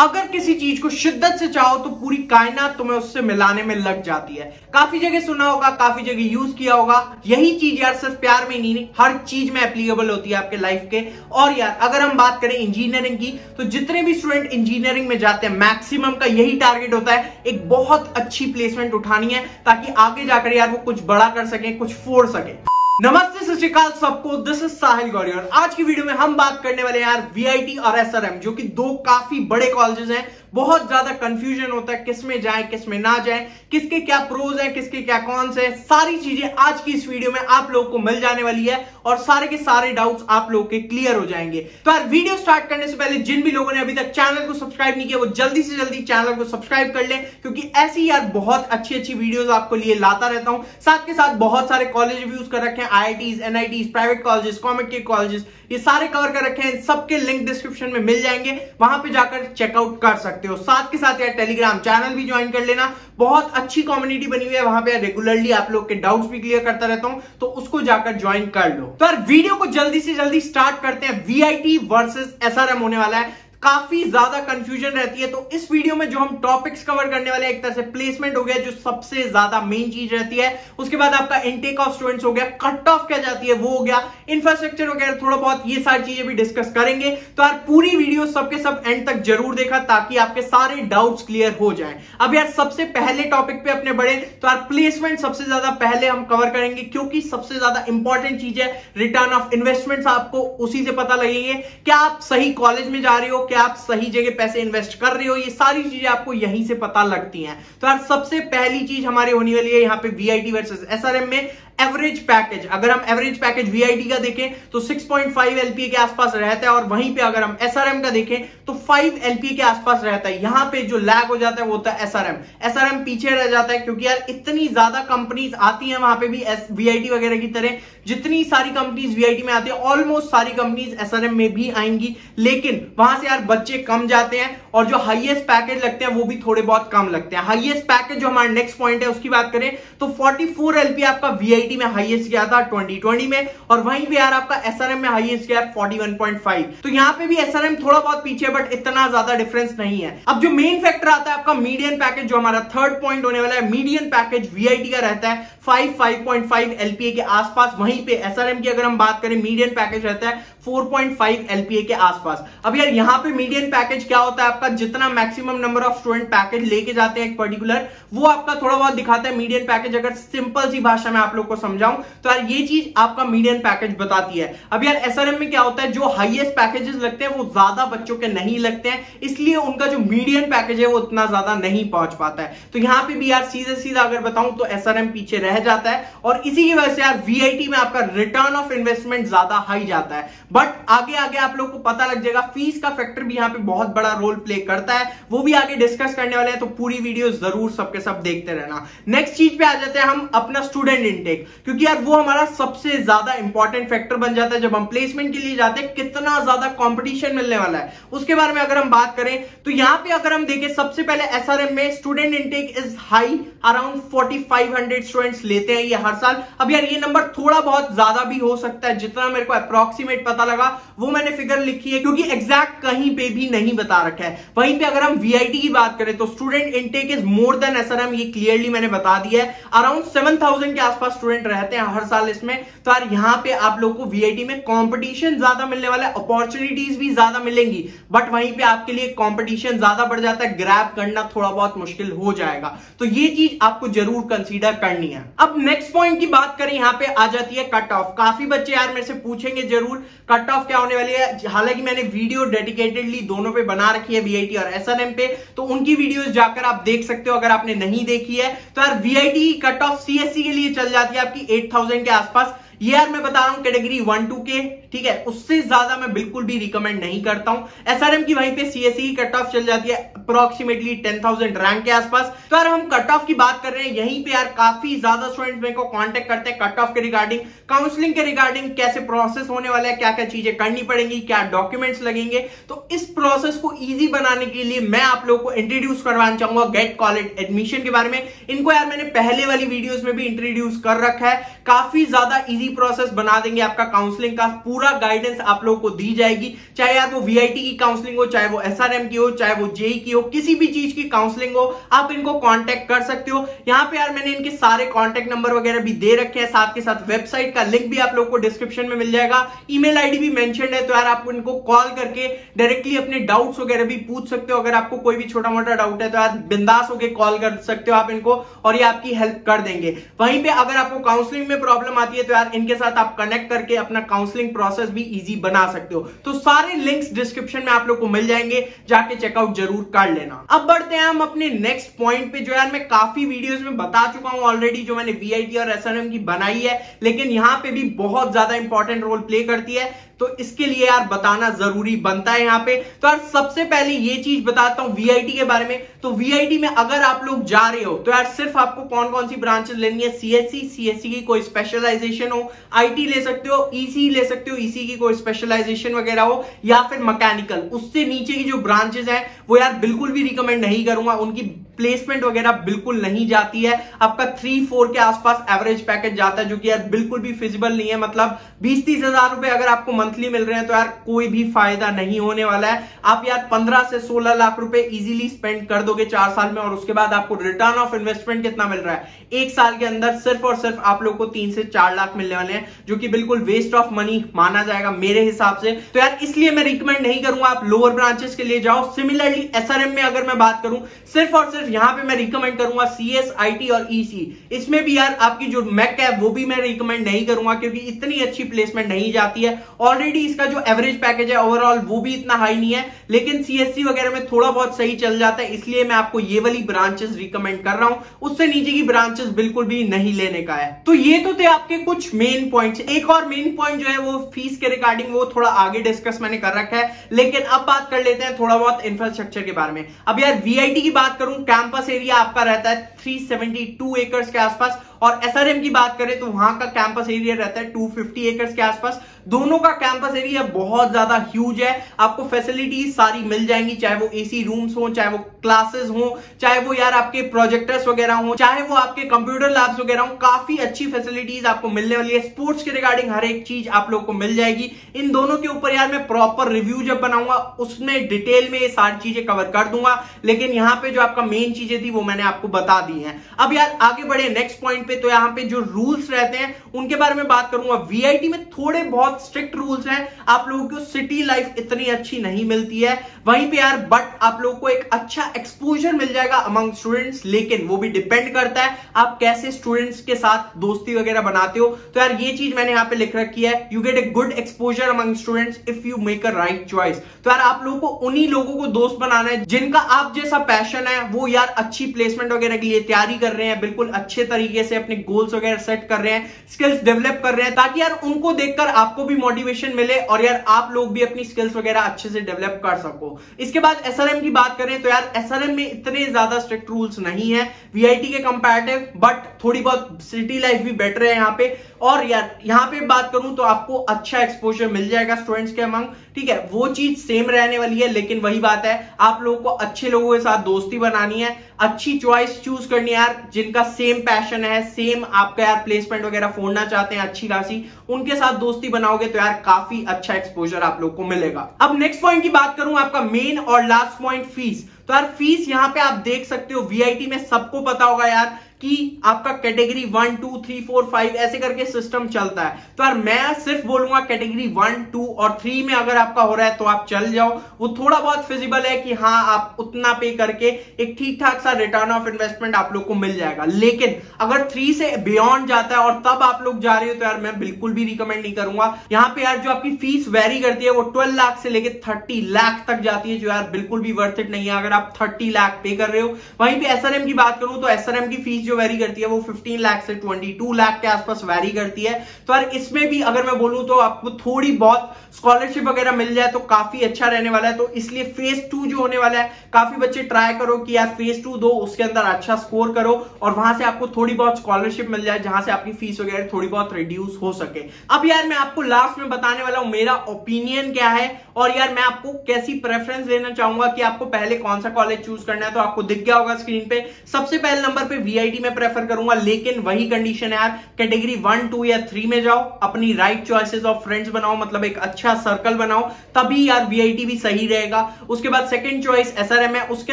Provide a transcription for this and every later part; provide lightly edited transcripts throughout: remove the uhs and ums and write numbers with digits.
अगर किसी चीज को शिद्दत से चाहो तो पूरी कायनात तुम्हें उससे मिलाने में लग जाती है। काफी जगह सुना होगा, काफी जगह यूज किया होगा। यही चीज यार सिर्फ प्यार में ही नहीं, हर चीज में एप्लीकेबल होती है आपके लाइफ के। और यार अगर हम बात करें इंजीनियरिंग की, तो जितने भी स्टूडेंट इंजीनियरिंग में जाते हैं मैक्सिमम का यही टारगेट होता है, एक बहुत अच्छी प्लेसमेंट उठानी है ताकि आगे जाकर यार वो कुछ बड़ा कर सके, कुछ फोड़ सके। नमस्ते सत श्री अकाल सबको, दिस इज साहिल गौरी और आज की वीडियो में हम बात करने वाले हैं यार VIT और SRM, जो कि दो काफी बड़े कॉलेजेस हैं। बहुत ज्यादा कंफ्यूजन होता है किस में जाए किस में ना जाए, किसके क्या प्रोज हैं, किसके क्या कॉन्स हैं। सारी चीजें आज की इस वीडियो में आप लोगों को मिल जाने वाली है और सारे के सारे डाउट्स आप लोगों के क्लियर हो जाएंगे। तो यार वीडियो स्टार्ट करने से पहले जिन भी लोगों ने अभी तक चैनल को सब्सक्राइब नहीं किया वो जल्दी से जल्दी चैनल को सब्सक्राइब कर लें, क्योंकि ऐसी यार बहुत अच्छी अच्छी वीडियोस आपको लिए लाता रहता हूं। साथ के साथ बहुत सारे कॉलेज रिव्यूज कर रखे हैं, IITs, NITs, private colleges, government के कॉलेजेस, ये सारे कवर कर रखे हैं। सबके लिंक डिस्क्रिप्शन में मिल जाएंगे, वहां पे जाकर चेकआउट कर सकते हो। साथ के साथ यार टेलीग्राम चैनल भी ज्वाइन कर लेना, बहुत अच्छी कम्युनिटी बनी हुई है, वहां पे रेगुलरली आप लोग के डाउट्स भी क्लियर करता रहता हूं, तो उसको जाकर ज्वाइन कर लो। तो यार वीडियो को जल्दी से जल्दी स्टार्ट करते हैं। VIT वर्सेस SRM होने वाला है, काफी ज्यादा कंफ्यूजन रहती है। तो इस वीडियो में जो हम टॉपिक्स कवर करने वाले हैं, एक तरह से प्लेसमेंट हो गया जो सबसे ज्यादा मेन चीज रहती है, उसके बाद आपका इनटेक ऑफ स्टूडेंट्स हो गया, कट ऑफ क्या जाती है वो हो गया, इंफ्रास्ट्रक्चर हो गया, थोड़ा बहुत ये सारी चीजें भी डिस्कस करेंगे। तो यार पूरी वीडियो सबके सब एंड तक जरूर देखा ताकि आपके सारे डाउट्स क्लियर हो जाए। अब यार सबसे पहले टॉपिक पे अपने बढ़े तो यार प्लेसमेंट सबसे ज्यादा पहले हम कवर करेंगे, क्योंकि सबसे ज्यादा इंपॉर्टेंट चीज है। रिटर्न ऑफ इन्वेस्टमेंट आपको उसी से पता लगेंगे, क्या आप सही कॉलेज में जा रहे हो, आप सही जगह पैसे इन्वेस्ट कर रहे हो, ये सारी चीजें आपको यहीं से पता लगती हैं। तो यार सबसे पहली चीज हमारे होने वाली है यहां पे VIT वर्सेस SRM में एवरेज पैकेज। अगर हम एवरेज पैकेज VIT का देखें तो 6.5 LPA के आसपास रहता है, और वहीं पे अगर हम SRM का देखें तो 5 LPA के आसपास रहता है। यहां पे जो लैग हो जाता है वो होता है SRM पीछे रह जाता है, क्योंकि यार इतनी ज्यादा कंपनीज आती हैं वहां पे भी VIT वगैरह की तरह। जितनी सारी कंपनीज VIT में आती है ऑलमोस्ट सारी कंपनीज SRM में भी आएंगी, लेकिन वहां से यार बच्चे कम जाते हैं और जो हाईएस्ट पैकेज लगते हैं वो भी थोड़े बहुत कम लगते हैं। हाईएस्ट पैकेज जो हमारा नेक्स्ट पॉइंट है उसकी बात करें तो 44 LPA आपका VIT में हाईएस्ट गया था 2020 में, और वहीं पे यार आपका SRM में हाईएस्ट गया 41.5। तो यहाँ पे भी SRM थोड़ा बहुत पीछे, बट इतना ज्यादा डिफरेंस नहीं है। अब जो मेन फैक्टर आता है आपका मीडियन पैकेज, जो हमारा थर्ड पॉइंट होने वाला है, मीडियन पैकेज VIT का रहता है 5.5 LPA के आसपास। वहीं पे SRM की अगर हम बात करें मीडियन पैकेज रहता है 4.5 LPA के आसपास। अब यार यहाँ पे मीडियन पैकेज क्या होता है आपका, जितना maximum number of student package लेके जाते हैं एक पर्टिकुलर, वो आपका थोड़ा बहुत दिखाता है मीडियन पैकेज। अगर सिंपल सी भाषा में आप लोग को समझाऊं तो यार ये चीज आपका मीडियन पैकेज बताती है। अब यार SRM में क्या होता है, जो हाईएस्ट पैकेजेस लगते हैं वो ज्यादा बच्चों के नहीं लगते हैं, इसलिए उनका जो मीडियन पैकेज है वो उतना ज्यादा नहीं पहुंच पाता है। तो यहाँ पे भी यार सीधे सीधा अगर बताऊं तो SRM पीछे रह जाता है, और इसी की वजह से यार VIT में आपका रिटर्न ऑफ इन्वेस्टमेंट ज्यादा हाई जाता है। बट आगे आगे आप लोग को पता लग जाएगा, फीस का फैक्टर भी यहाँ पे बहुत बड़ा रोल प्ले करता है, वो भी आगे डिस्कस करने वाले हैं। तो पूरी वीडियो जरूर सबके सब देखते रहना। नेक्स्ट चीज पे आ जाते हैं हम, अपना स्टूडेंट इनटेक, क्योंकि यार वो हमारा सबसे ज्यादा इंपॉर्टेंट फैक्टर बन जाता है जब हम प्लेसमेंट के लिए जाते हैं, कितना ज्यादा कॉम्पिटिशन मिलने वाला है उसके बारे में अगर हम बात करें। तो यहाँ पे अगर हम देखें सबसे पहले SRM में student intake is high, around 4500 students लेते हैं ये हर साल। अब यार ये नंबर थोड़ा बहुत ज्यादा भी हो सकता है, जितना मेरे को अप्रोक्सीमेट पता लगा वो मैंने फिगर लिखी है, क्योंकि एग्जैक्ट कहीं पे भी नहीं बता रखा है। वहीं पे अगर हम VIT की बात करें तो student intake is more than SRM, ये क्लियरली मैंने बता दिया है। अराउंड 7000 के आसपास स्टूडेंट रहते हैं हर साल इसमें। तो यार यहाँ पे आप लोग को VIT में कॉम्पिटिशन ज्यादा मिलने वाला है, अपॉर्चुनिटीज भी ज्यादा मिलेंगी, बट वहीं पे आपके लिए कॉम्पिटिशन ज्यादा बढ़ जाता है, ग्रैब करना थोड़ा बहुत मुश्किल हो जाएगा। तो ये चीज आपको जरूर कंसीडर करनी है। अब नेक्स्ट पॉइंट की बात करें, यहाँ पे आ जाती है कट ऑफ। काफी बच्चे यार मेरे से पूछेंगे जरूर कट ऑफ क्या होने वाली है, हालांकि मैंने वीडियो डेडिकेटेडली दोनों पे बना रखी है, VIT और SRM पे, तो उनकी वीडियोस जाकर आप देख सकते हो अगर आपने नहीं देखी है। तो यार VIT कट ऑफ CSC के लिए चल जाती है आपकी 8000 के आसपास। ये यार मैं बता रहा हूं कैटेगरी 1-2 के, ठीक है, उससे ज्यादा मैं बिल्कुल भी रिकमेंड नहीं करता हूं। SRM की वहीं पे CSE की कट ऑफ चल जाती है अप्रोक्सीमेटली 10,000 रैंक के आसपास। तो यार हम कट ऑफ की बात कर रहे हैं, यहीं पे यार काफी ज्यादा स्टूडेंट मेरे को कांटेक्ट करते हैं कट ऑफ के रिगार्डिंग, काउंसलिंग के रिगार्डिंग, कैसे प्रोसेस होने वाला है, क्या क्या चीजें करनी पड़ेंगी, क्या डॉक्यूमेंट्स लगेंगे। तो इस प्रोसेस को ईजी बनाने के लिए मैं आप लोगों को इंट्रोड्यूस करवाना चाहूंगा गेट कॉलेज एडमिशन के बारे में। इनको यार मैंने पहले वाली वीडियोज में भी इंट्रोड्यूस कर रखा है, काफी ज्यादा ईजी काउंसलिंग प्रोसेस बना देंगे, आपका काउंसलिंग का पूरा गाइडेंस आप लोगों को दी जाएगी, चाहे आप वो वीआईटी की काउंसलिंग हो, चाहे वो एसआरएम की हो, चाहे वो जेई की हो, किसी भी चीज की काउंसलिंग हो, आप इनको कांटेक्ट कर सकते हो। यहाँ पे यार मैंने इनके सारे कांटेक्ट नंबर वगैरह भी दे रखे हैं, साथ के साथ वेबसाइट का लिंक भी आप लोगों को डिस्क्रिप्शन में मिल जाएगा, ईमेल आईडी भी मेंशन है, तो यार आप इनको कॉल करके डायरेक्टली अपने डाउट्स वगैरह भी पूछ सकते हो। अगर आपको कोई भी छोटा मोटा डाउट है तो यार बिंदास होकर कॉल कर सकते हो आप इनको, और ये आपकी हेल्प कर देंगे। वहीं पे अगर आपको काउंसलिंग में प्रॉब्लम आती है तो यार इनके साथ आप कनेक्ट करके अपना काउंसलिंग प्रोसेस भी इजी बना सकते हो। तो सारे लिंक्स डिस्क्रिप्शन में आप लोग को मिल जाएंगे, जाके चेकआउट जरूर कर लेना। अब बढ़ते हैं हम अपने नेक्स्ट पॉइंट पे, जो यार मैं काफी वीडियोस में बता चुका हूं ऑलरेडी, जो मैंने वीआईटी और एसआरएम की बनाई है, लेकिन यहां पे भी बहुत ज्यादा इंपॉर्टेंट रोल प्ले करती है, तो इसके लिए यार बताना जरूरी बनता है यहाँ पे। तो यार सबसे पहले ये चीज बताता हूं वीआईटी के बारे में। तो वीआईटी में अगर आप लोग जा रहे हो तो यार सिर्फ आपको कौन कौन सी ब्रांचेस लेनी है, सीएससी की कोई स्पेशलाइजेशन हो, आईटी ले सकते हो, ईसी ले सकते हो, ईसी की कोई स्पेशलाइजेशन वगैरह हो, या फिर मैकेनिकल। उससे नीचे की जो ब्रांचेस हैं वो यार बिल्कुल भी रिकमेंड नहीं करूंगा, उनकी प्लेसमेंट वगैरह बिल्कुल नहीं जाती है। आपका 3-4 के आसपास एवरेज पैकेज जाता है, जो कि यार बिल्कुल भी फिजिबल नहीं है। मतलब 20-30 हजार रुपए अगर आपको मंथली मिल रहे हैं तो यार कोई भी फायदा नहीं होने वाला है। आप यार 15 से 16 लाख रुपए इजीली स्पेंड कर दोगे 4 साल में, और उसके बाद आपको रिटर्न ऑफ इन्वेस्टमेंट कितना मिल रहा है, 1 साल के अंदर सिर्फ और सिर्फ आप लोग को 3 से 4 लाख मिलने वाले हैं, जो कि बिल्कुल वेस्ट ऑफ मनी माना जाएगा मेरे हिसाब से। तो यार इसलिए मैं रिकमेंड नहीं करूंगा, आप लोअर ब्रांचेस के लिए जाओ। सिमिलरली एसआरएम में अगर मैं बात करूं, सिर्फ और सिर्फ यहां पे मैं रिकमेंड करूंगा सीएस, आईटी और ईसी। इसमें भी यार आपकी जो मैक है वो भी मैं रिकमेंड नहीं करूंगा, क्योंकि इतनी अच्छी प्लेसमेंट नहीं जाती है। ऑलरेडी इसका जो एवरेज पैकेज है ओवरऑल वो भी इतना हाई नहीं है, लेकिन सीएससी वगैरह में थोड़ा बहुत सही चल जाता है, इसलिए मैं आपको ये वाली ब्रांचेस रिकमेंड कर रहा हूं। उससे नीचे की ब्रांचेस बिल्कुल भी नहीं लेने का है। तो ये तो थे आपके कुछ मेन पॉइंट्स। एक और मेन पॉइंट जो है वो फीस के रिगार्डिंग, वो थोड़ा आगे डिस्कस मैंने कर रखा है, लेकिन अब बात कर लेते हैं थोड़ा बहुत इंफ्रास्ट्रक्चर के बारे में। अब यार वीआईटी की बात करूं, कैंपस एरिया आपका रहता है 372 एकर्स के आसपास, और एसआरएम की बात करें तो वहां का कैंपस एरिया रहता है 250 एकर्स के आसपास। दोनों का कैंपस एरिया बहुत ज्यादा ह्यूज है, आपको फैसिलिटीज सारी मिल जाएंगी, चाहे वो एसी रूम्स हो, चाहे वो क्लासेस हो, चाहे वो यार आपके प्रोजेक्टर्स वगैरह हो, चाहे वो आपके कंप्यूटर लैब्स वगैरह हो, काफी अच्छी फैसिलिटीज आपको मिलने वाली है। स्पोर्ट्स के रिगार्डिंग हर एक चीज आप लोग को मिल जाएगी। इन दोनों के ऊपर यार मैं प्रॉपर रिव्यू जब बनाऊंगा उसमें डिटेल में ये सारी चीजें कवर कर दूंगा, लेकिन यहाँ पे जो आपका मेन चीजें थी वो मैंने आपको बता दी है। अब यार आगे बढ़े नेक्स्ट पॉइंट पे, तो यहाँ पे जो रूल्स रहते हैं उनके बारे में बात करूंगा। वीआईटी में थोड़े बहुत स्ट्रिक्ट रूल्स हैं, आप लोगों को सिटी लाइफ इतनी अच्छी नहीं मिलती है वहीं पे यार, बट आप लोगों को एक अच्छा एक्सपोजर मिल जाएगा अमंग स्टूडेंट्स, लेकिन वो भी डिपेंड करता है आप कैसे स्टूडेंट्स के साथ दोस्ती वगैरह बनाते हो। तो यार ये चीज मैंने यहाँ पे लिख रखी है, you get a good exposure among students if you make a right choice. तो यार आप लोगों को उन्हीं लोगों को दोस्त बनाना है जिनका आप जैसा पैशन है, वो यार अच्छी प्लेसमेंट वगैरह के लिए तैयारी कर रहे हैं, बिल्कुल अच्छे तरीके से अपने गोल्स वगैरह सेट कर रहे हैं, स्किल्स डेवलप कर रहे हैं, ताकि यार उनको देखकर आपको भी मोटिवेशन मिले और यार आप लोग भी अपनी स्किल्स वगैरह अच्छे से डेवलप कर सको। इसके बाद एसआरएम की बात करें तो यार एसआरएम में इतने ज्यादा स्ट्रिक्ट रूल्स नहीं है वीआईटी के कंपैरेटिव, बट थोड़ी बहुत सिटी लाइफ भी बेटर है यहाँ पे। और यार यहाँ पे बात करूं तो आपको अच्छा एक्सपोजर मिल जाएगा स्टूडेंट्स के अमंग, ठीक है, वो चीज सेम रहने वाली है, लेकिन वही बात है आप लोगों को अच्छे लोगों के साथ दोस्ती बनानी है, अच्छी चॉइस चूज करनी है यार, जिनका सेम पैशन है, सेम आपका यार प्लेसमेंट वगैरह फोड़ना चाहते हैं अच्छी खासी, उनके साथ दोस्ती बनाओगे तो यार काफी अच्छा एक्सपोजर आप लोग को मिलेगा। अब नेक्स्ट पॉइंट की बात करूं, आपका मेन और लास्ट पॉइंट फीस। तो यार फीस यहाँ पे आप देख सकते हो, वीआईटी में सबको पता होगा यार कि आपका कैटेगरी 1, 2, 3, 4, 5 ऐसे करके सिस्टम चलता है। तो यार मैं सिर्फ बोलूंगा कैटेगरी 1, 2 और 3 में अगर आपका हो रहा है तो आप चल जाओ, वो थोड़ा बहुत फिजिबल है कि हाँ आप उतना पे करके एक ठीक ठाक सा रिटर्न ऑफ इन्वेस्टमेंट आप लोग को मिल जाएगा। लेकिन अगर 3 से बियॉन्ड जाता है और तब आप लोग जा रहे हो तो यार मैं बिल्कुल भी रिकमेंड नहीं करूंगा। यहाँ पे यार जो आपकी फीस वेरी करती है वो 12 लाख से लेकर 30 लाख तक जाती है, जो यार बिल्कुल भी वर्थ इट नहीं है अगर आप 30 लाख पे कर रहे हो। वहीं पे एसआरएम की बात करूं तो एसआरएम की फीस जो वेरी करती है वो 15 लाख से 22 लाख के आसपास वेरी करती है। तो यार इसमें भी अगर मैं बोलूं तो आपको थोड़ी बहुत स्कॉलरशिप वगैरह मिल जाए तो काफी अच्छा रहने वाला है। तो इसलिए फेज 2 जो होने वाला है, काफी बच्चे ट्राई करो कि यार फेज 2 दो, उसके अंदर अच्छा स्कोर करो और वहां से आपको थोड़ी बहुत स्कॉलरशिप मिल जाए जहां से आपकी फीस वगैरह थोड़ी बहुत रिड्यूस हो सके। अब यार मैं आपको लास्ट में बताने वाला हूं मेरा ओपिनियन क्या है, और यार मैं आपको कैसी प्रेफरेंस देना चाहूंगा कि आपको पहले कौन सा कॉलेज चूज करना है। तो आपको दिख गया होगा स्क्रीन पे, सबसे पहले नंबर पे वीआईटी आईआईटी में प्रेफर करूंगा, लेकिन वही कंडीशन है यार, कैटेगरी 1, 2 या 3 में जाओ, अपनी राइट चॉइसेस ऑफ फ्रेंड्स बनाओ, मतलब एक अच्छा सर्कल बनाओ, तभी यार वीआईटी भी सही रहेगा। उसके बाद सेकंड चॉइस एसआरएम है, उसके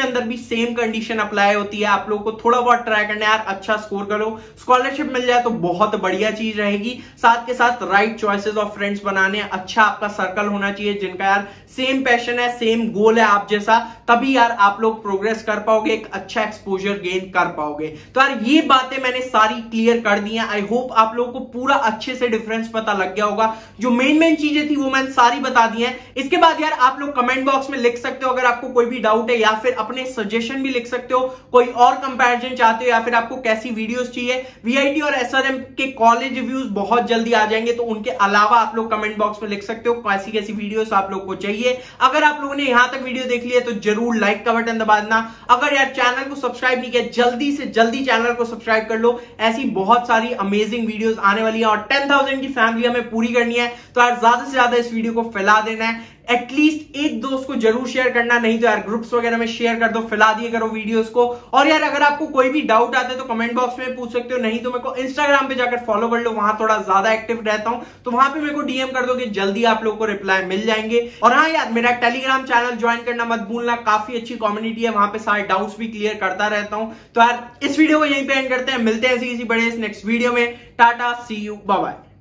अंदर भी सेम कंडीशन अप्लाई होती है। आप लोगों को थोड़ा बहुत ट्राई करना यार, अच्छा स्कोर करो, स्कॉलरशिप मिल जाए तो बहुत बढ़िया चीज रहेगी। साथ के साथ राइट चॉइसेस ऑफ फ्रेंड्स बनाने, अच्छा आपका सर्कल होना चाहिए जिनका यार सेम पैशन है, सेम गोल है आप जैसा, तभी यार आप लोग प्रोग्रेस कर पाओगे, एक अच्छा एक्सपोजर गेन कर पाओगे। तो यार ये बातें मैंने सारी क्लियर कर दी हैं। आई होप आप लोगों को पूरा अच्छे से डिफरेंस पता लग गया होगा, जो मेन चीजें थी वो मैंने सारी बता दी हैं। इसके बाद यार आप लोग कमेंट बॉक्स में लिख सकते हो अगर आपको कोई भी डाउट है, या फिर अपने सजेशन भी लिख सकते हो, कोई और कंपैरिजन चाहते हो, या फिर आपको कैसी वीडियोस चाहिए। वीआईटी और एसआरएम के कॉलेज रिव्यूज बहुत जल्दी आ जाएंगे, तो उनके अलावा आप लोग कमेंट बॉक्स में लिख सकते हो कैसी कैसी वीडियोस आप लोग को चाहिए। अगर आप लोगों ने यहां तक वीडियो देख ली है तो जरूर लाइक का बटन दबा देना। अगर यार चैनल को सब्सक्राइब नहीं किया, जल्दी से जल्दी चैनल को सब्सक्राइब कर लो, ऐसी बहुत सारी अमेजिंग वीडियोस आने वाली है और 10,000 की फैमिली हमें पूरी करनी है। तो यार ज्यादा से ज्यादा इस वीडियो को फैला देना है, एटलीस्ट एक दोस्त को जरूर शेयर करना, नहीं तो यार ग्रुप्स वगैरह में शेयर कर दो, फैला दिए करो वीडियोस को। और यार अगर आपको कोई भी डाउट आता है तो कमेंट बॉक्स में पूछ सकते हो, नहीं तो मेरे को इंस्टाग्राम पे जाकर फॉलो कर लो, वहां थोड़ा ज्यादा एक्टिव रहता हूं, तो वहां पे मेरे को डीएम कर दो कि जल्दी आप लोगों को रिप्लाई मिल जाएंगे। और हाँ यार मेरा टेलीग्राम चैनल ज्वाइन करना मत भूलना, काफी अच्छी कम्युनिटी है, वहां पे सारे डाउट्स भी क्लियर करता रहता हूं। तो यार इस वीडियो को यहीं पे एंड करते हैं, मिलते हैं ऐसी किसी बड़े नेक्स्ट वीडियो में। Tata, see you, bye bye.